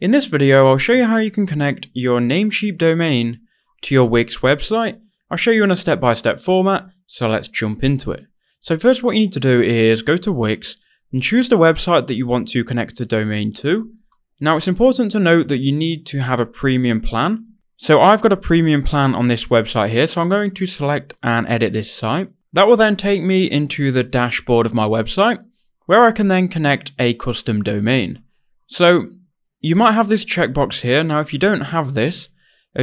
In this video, I'll show you how you can connect your Namecheap domain to your Wix website. I'll show you in a step-by-step format, so let's jump into it. So first what you need to do is go to Wix and choose the website that you want to connect a domain to. Now it's important to note that you need to have a premium plan. So I've got a premium plan on this website here, so I'm going to select and edit this site. That will then take me into the dashboard of my website, where I can then connect a custom domain. So you might have this checkbox here. Now, if you don't have this,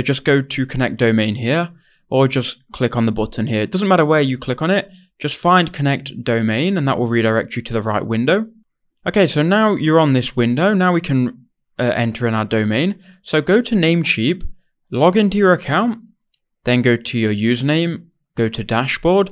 just go to connect domain here, or just click on the button here. It doesn't matter where you click on it, just find connect domain and that will redirect you to the right window. Okay, so now you're on this window. Now we can enter in our domain. So go to Namecheap, log into your account, then go to your username, go to dashboard,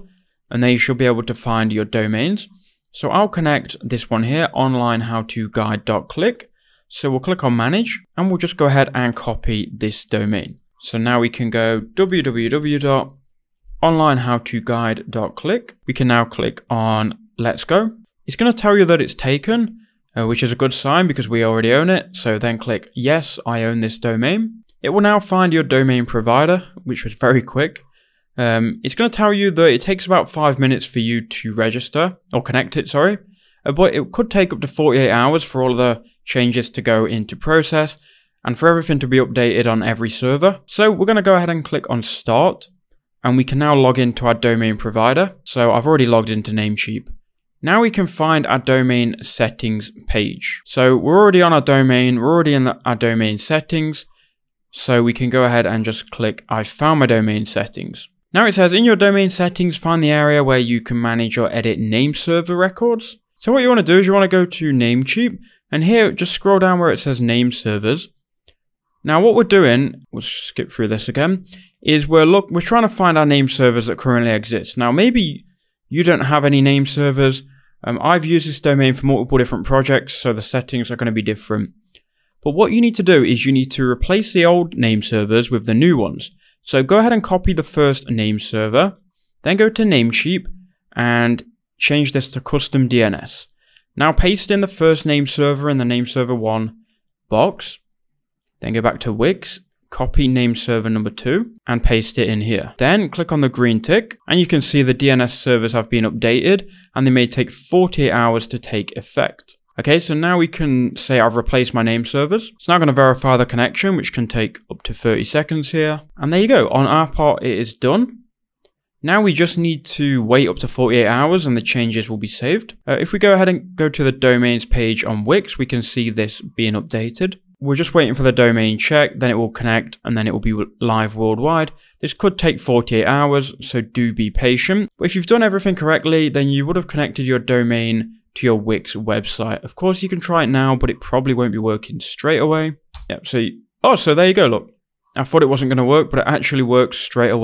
and there you should be able to find your domains. So I'll connect this one here, onlinehowtoguide.click. So we'll click on manage and we'll just go ahead and copy this domain. So now we can go www.onlinehowtoguide.click. We can now click on let's go. It's going to tell you that it's taken, which is a good sign because we already own it. So then click yes, I own this domain. It will now find your domain provider, which was very quick. It's going to tell you that it takes about 5 minutes for you to register or connect it, sorry. But it could take up to 48 hours for all of the changes to go into process and for everything to be updated on every server. So we're going to go ahead and click on start and we can now log into our domain provider. So I've already logged into Namecheap. Now we can find our domain settings page. So we're already on our domain. We're already in our domain settings. So we can go ahead and just click I found my domain settings. Now it says in your domain settings, find the area where you can manage or edit name server records. So what you want to do is you want to go to Namecheap and here just scroll down where it says name servers. Now what we're doing, we'll skip through this again, is we're trying to find our name servers that currently exist. Now maybe you don't have any name servers. I've used this domain for multiple different projects, so the settings are going to be different. But what you need to do is you need to replace the old name servers with the new ones. So go ahead and copy the first name server, then go to Namecheap and change this to custom DNS. Now paste in the first name server in the name server 1 box, then go back to Wix, copy name server number 2 and paste it in here. Then click on the green tick and you can see the DNS servers have been updated and they may take 48 hours to take effect. Okay, so now we can say I've replaced my name servers. It's now going to verify the connection, which can take up to 30 seconds here. And there you go, on our part it is done. Now we just need to wait up to 48 hours and the changes will be saved. If we go ahead and go to the domains page on Wix, we can see this being updated. We're just waiting for the domain check, then it will connect and then it will be live worldwide. This could take 48 hours, so do be patient. But if you've done everything correctly, then you would have connected your domain to your Wix website. Of course, you can try it now, but it probably won't be working straight away. Yep, so there you go, look. I thought it wasn't going to work, but it actually works straight away.